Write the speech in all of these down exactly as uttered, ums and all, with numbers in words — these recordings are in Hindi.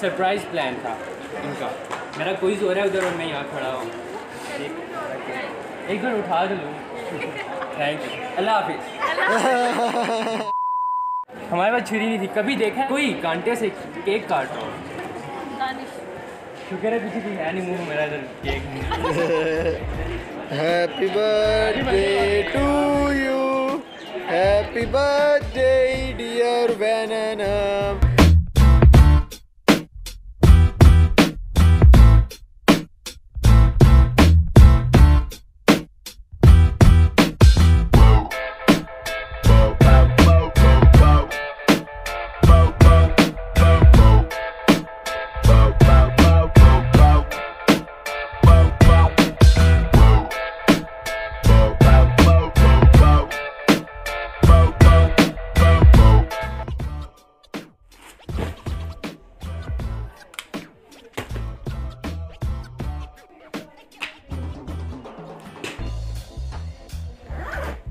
सरप्राइज प्लान था उनका। मेरा क्विज हो रहा है उधर और मैं यहाँ खड़ा हूँ। एक बार उठा लूँ। थैंक यू, अल्लाह हाफिज़। हमारे पास छुरी नहीं थी। कभी देखा कोई कांटे से केक काट रहा हो? दानिश शुक्र है पीछे है नहीं मुँह मेरा इधर cake. Happy birthday to you, happy birthday dear वेननम।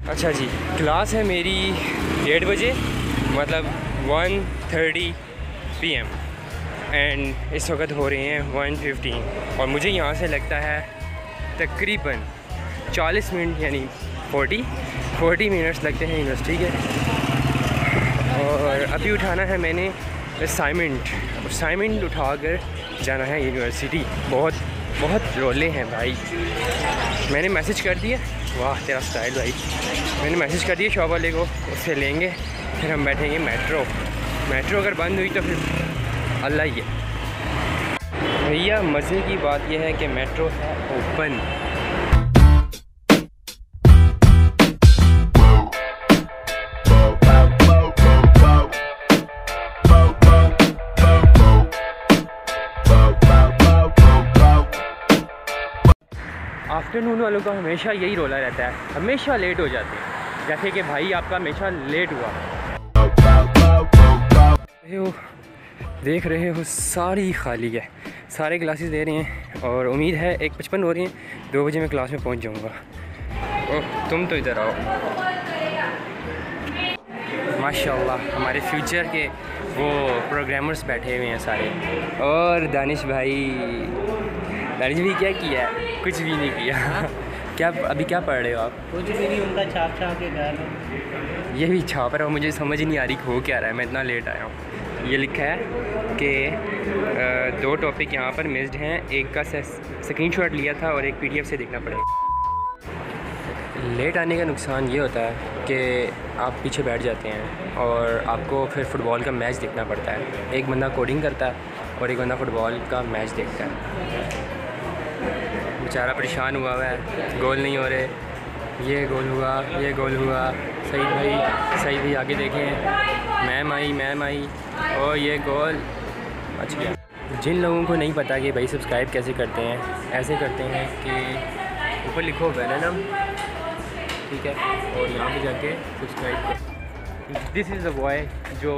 अच्छा जी, क्लास है मेरी डेढ़ बजे, मतलब one thirty P M and इस वक्त हो रहे हैं वन फिफ्टीन, और मुझे यहाँ से लगता है तकरीबन चालीस मिनट यानी चालीस मिनट्स लगते हैं यूनिवर्सिटी के। और अभी उठाना है मैंने असाइनमेंट, असाइनमेंट उठा कर जाना है यूनिवर्सिटी। बहुत बहुत रोले हैं भाई। मैंने मैसेज कर दिया, वाह तेरा स्टाइल भाई। मैंने मैसेज कर दिया शॉप वाले को, उससे लेंगे फिर हम बैठेंगे मेट्रो। मेट्रो अगर बंद हुई तो फिर अल्लाह ही है भैया। मज़े की बात यह है कि मेट्रो है ओपन। आफ्टरनून वालों का हमेशा यही रोला रहता है, हमेशा लेट हो जाते हैं। जैसे कि भाई आपका हमेशा लेट हुआ। हो देख रहे हो सारी खाली है, सारे क्लासेस दे रहे हैं और उम्मीद है एक पचपन हो रही हैं, दो बजे मैं क्लास में पहुंच जाऊंगा। ओह तुम तो इधर आओ। माशाल्लाह हमारे फ्यूचर के वो प्रोग्रामर्स बैठे हुए हैं सारे। और दानिश भाई, दानिश भाई क्या किया? कुछ भी नहीं किया। क्या अभी क्या पढ़ रहे हो आप? कुछ भी नहीं, उनका छाप छाप के घर में ये भी छाप रहा हूँ। मुझे समझ नहीं आ रही हो क्या रहा है, मैं इतना लेट आया हूँ। ये लिखा है कि दो टॉपिक यहाँ पर मिस्ड हैं, एक का स्क्रीनशॉट लिया था और एक पीडीएफ से देखना पड़ेगा। लेट आने का नुकसान ये होता है कि आप पीछे बैठ जाते हैं और आपको फिर फुटबॉल का मैच देखना पड़ता है। एक बंदा कोडिंग करता है और एक बंदा फुटबॉल का मैच देखता है। बेचारा परेशान हुआ हुआ है, गोल नहीं हो रहे। ये गोल हुआ, ये गोल हुआ। सही भाई, सही भाई आगे देखें। मैम आई, मैम आई और ये गोल। अच्छा, जिन लोगों को नहीं पता कि भाई सब्सक्राइब कैसे करते हैं, ऐसे करते हैं कि ऊपर लिखो वेननम, ठीक है, और यहाँ पे जाके सब्सक्राइब कर। दिस इज़ द बॉय जो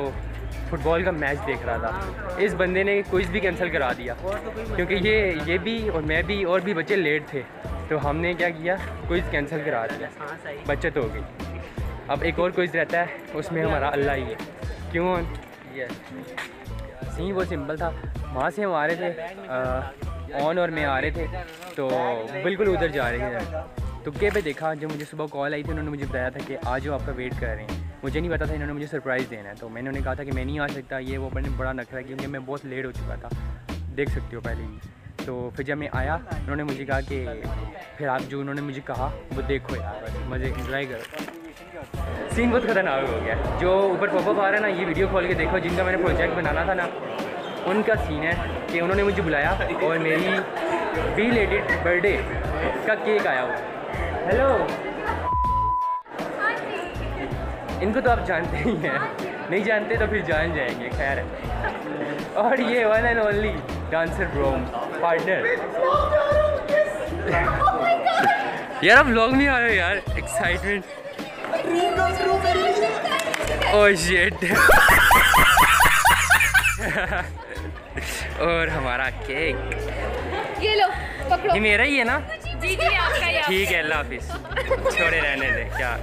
फुटबॉल का मैच देख रहा था। इस बंदे ने कुछ भी कैंसिल करा दिया क्योंकि ये ये भी और मैं भी और भी बच्चे लेट थे, तो हमने क्या किया, क्विज़ कैंसिल करा दिया। बचत हो गई। अब एक और क्विज़ रहता है, उसमें हमारा अल्लाह ही है। क्यों? यस सही, वो सिंपल था। वहाँ से हम आ रहे थे, ऑन और मैं आ रहे थे, तो बिल्कुल उधर जा रहे हैं। तुक्के पे देखा, जब मुझे सुबह कॉल आई थी उन्होंने मुझे बताया था कि आज वो आपका वेट कर रहे हैं। मुझे नहीं पता था इन्होंने मुझे सरप्राइज़ देना है, तो मैंने उन्हें कहा था कि मैं नहीं आ सकता, ये वो। मैंने बड़ा नखरा क्योंकि मैं बहुत लेट हो चुका था, देख सकते हो पहले ही। तो फिर जब मैं आया उन्होंने मुझे कहा कि फिर आप जो उन्होंने मुझे कहा वो देखो यार, मज़े इंजॉय करो। सीन बहुत ख़तरनाक हो गया। जो ऊपर पॉपअप आ रहा है ना, ये वीडियो खोल के देखो, जिनका मैंने प्रोजेक्ट बनाना था ना, उनका सीन है कि उन्होंने मुझे बुलाया और मेरी वी लेटेड बर्थडे का केक आया हुआ। हेलो, इनको तो आप जानते ही हैं, नहीं जानते तो फिर जान जाएंगे। खैर, और ये one and only dancer bro partner. यार आप व्लॉग में आ रहे हो यार, एक्साइटमेंट। Oh shit. और हमारा केक ये लो पकड़ो, ये मेरा ही है ना? जी जी आपका ही। ठीक है, अल्लाह हाफिज़। छोड़े रहने दे, क्या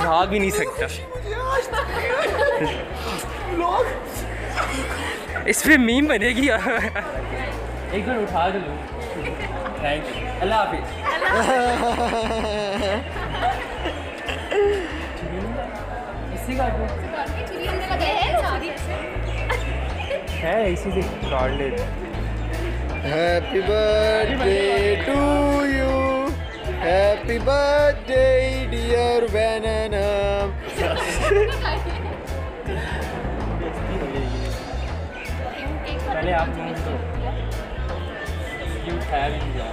भाग भी नहीं सकता। इस पर मीम बनेगी। एक बार उठा के लो। थैंक्स, अल्लाह हाफिज़। इसी का चुरी अंदर लगे हैं सारी है, इसी से काट ले। Happy birthday to you, happy birthday dear वेनेनम। पहले आप यू हैव यू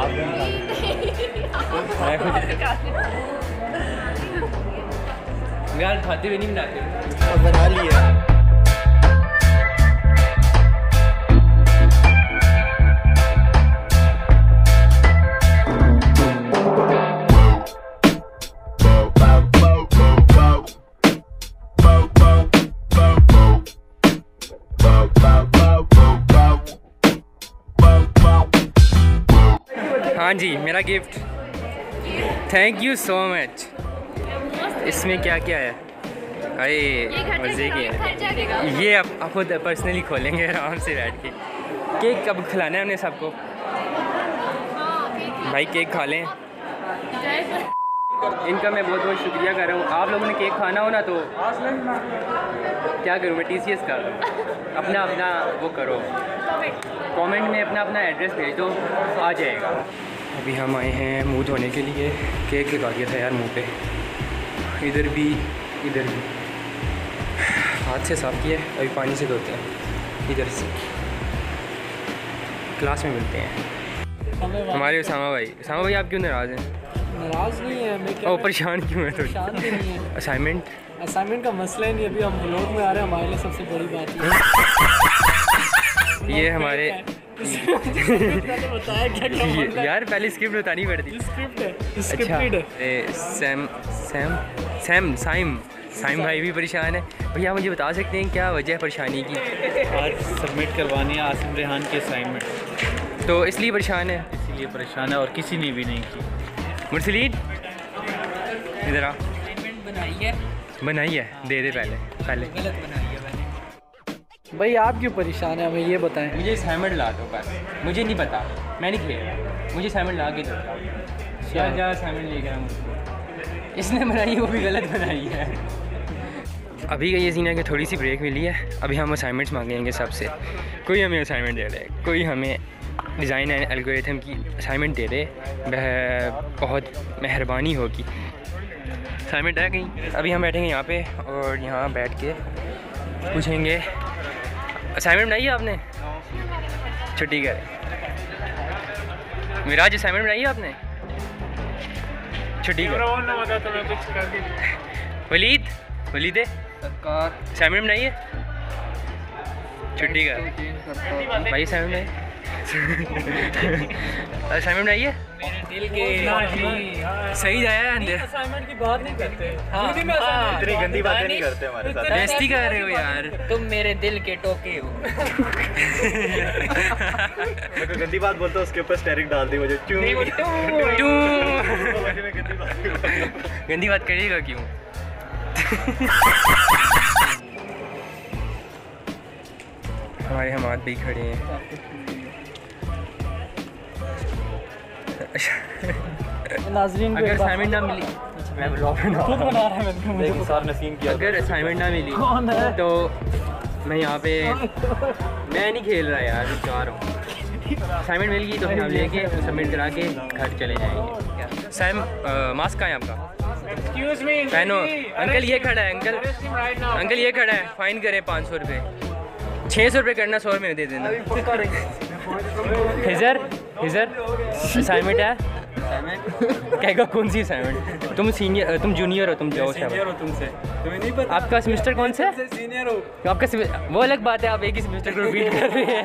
आप यार खाते भी नहीं बनाते और बना लिया। हाँ जी, मेरा gift, thank you so much. इसमें क्या क्या है? अरे मज़े की है ये, आप खुद पर्सनली खोलेंगे आराम से बैठ के। केक कब खिलाना है हमने सबको? भाई केक खा लें। इनका मैं बहुत बहुत शुक्रिया कर रहा हूँ। आप लोगों ने केक खाना हो ना तो क्या करूँ मैं? टीसीएस का अपना अपना वो करो, कमेंट में अपना अपना एड्रेस भेज दो, आ जाएगा। अभी हम आए हैं मुंह धोने के लिए, केक लगा दिया था यार मुंह पे, इधर भी इधर भी। हाथ से साफ किया, अभी पानी से धोते हैं इधर से। क्लास में मिलते हैं हमारे उसामा भाई। उसामा भाई आप क्यों नाराज़ हैं? नाराज़ नहीं है मैं, क्या परेशान क्यों है? परेशान नहीं है, असाइनमेंट असाइनमेंट का मसला ही नहीं। अभी हम लोग में आ रहे हैं, हमारे लिए सबसे बड़ी बात है ये हमारे यार पहले स्क्रिप्ट बतानी पड़ती। स्क्रिप्ट है, स्क्रिप्टेड है। Sam Sam Sam Saim Saim भाई भी परेशान है। भैया मुझे बता सकते हैं क्या वजह परेशानी की? आज सबमिट करवानी है आसिम रेहान की असाइनमेंट, तो इसलिए परेशान है। इसलिए परेशान है और किसी ने भी नहीं की। मुर्सलीन इधर आ, बनाई है बनाई है दे दे पहले पहले गलत बनाई है मैंने। भाई आप क्यों परेशान है हमें ये बताएं। मुझे असाइनमेंट ला दो बस, मुझे नहीं पता मैंने किया, मुझे असाइनमेंट ला के दो। क्या क्या असाइनमेंट ले गया मुझे, इसने बनाई वो भी गलत बनाई है। अभी का ये सीन है कि थोड़ी सी ब्रेक मिली है, अभी हम असाइनमेंट्स मांगेंगे सबसे। कोई हमें असाइनमेंट दे रहे, कोई हमें डिज़ाइन एंड एल्गोरिथम की असाइनमेंट दे दे, बहुत मेहरबानी होगी। असाइनमेंट है कहीं? अभी हम बैठेंगे यहाँ पे और यहाँ बैठ के पूछेंगे असाइनमेंट बनाई है आपने? छुट्टी कर मिराज, असाइनमेंट बनाई है आपने? छुट्टी कर वलीद, वलीद असाइनमेंट बनाई है? छुट्टी कर भाई। असाइनमेंट बनाई असाइनमेंट बनाई है? दिल के सही आया अंदर। असाइनमेंट की बात नहीं करते, इतनी गंदी बातें नहीं करते हमारे साथ। बेइज्जती कर रहे हो यार, तुम मेरे दिल के टोके हो। मैं कोई गंदी बात बोलता हूँ उसके ऊपर स्टेरिक डाल दी मुझे। क्यों गंदी बात करिएगा क्यों? हमारे हमारे भी खड़े हैं। नाज़रीन अगर असाइनमेंट ना मिली, मैं ब्लॉग बना रहा हूं, मुझे सार नसीम किया। अगर असाइनमेंट ना मिली तो मैं यहाँ पे मैं नहीं खेल रहा यार, बेकार हूँ। असाइनमेंट मिल गई तो हम लेके सबमिट करा के घर चले जाएंगे। सैम मास्क कहाँ है आपका? एक्सक्यूज मी पहनो अंकल, ये खड़ा है अंकल, अंकल ये खड़ा है। फाइन करें पाँच सौ रुपये, छः सौ रुपये करना, सौ रुपये में दे देना। हिजर हिजर असाइनमेंट है? कहेगा कौन सी असाइनमेंट? तुम सीनियर, तुम जूनियर हो, तुम जाओ हो तुमसे तुम्हें नहीं पता। आपका सेमेस्टर कौन सा है? सीनियर हो आपका सिम... वो अलग बात है, आप एक ही सेमेस्टर को रिपीट कर रहे हैं।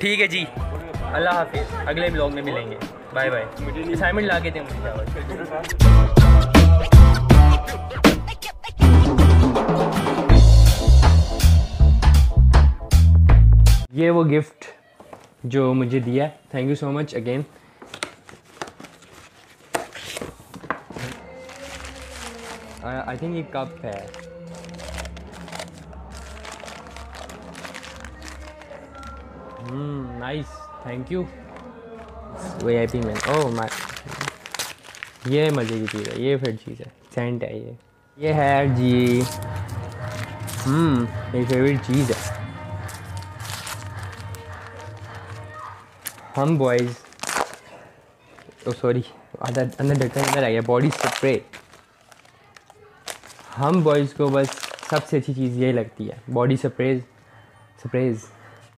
ठीक है जी, अल्लाह हाफिज़, अगले ब्लॉग में मिलेंगे, बाय बाय। असाइनमेंट ला के दें मुझे। ये वो गिफ्ट जो मुझे दिया, thank you so much again. I think ये कप है, hmm nice, thank you. V I P man, oh my, ये मज़े की चीज़ है, ये फिर चीज़ है, सेंट है ये ये है जी। हम्म मेरी फेवरेट चीज़ है। हम बॉयज़, ओ सॉरी, आधा अंदर ढक्कन अंदर आ गया। बॉडी स्प्रे, हम बॉयज़ को बस सबसे अच्छी चीज़ यही लगती है, बॉडी स्प्रेज स्प्रेज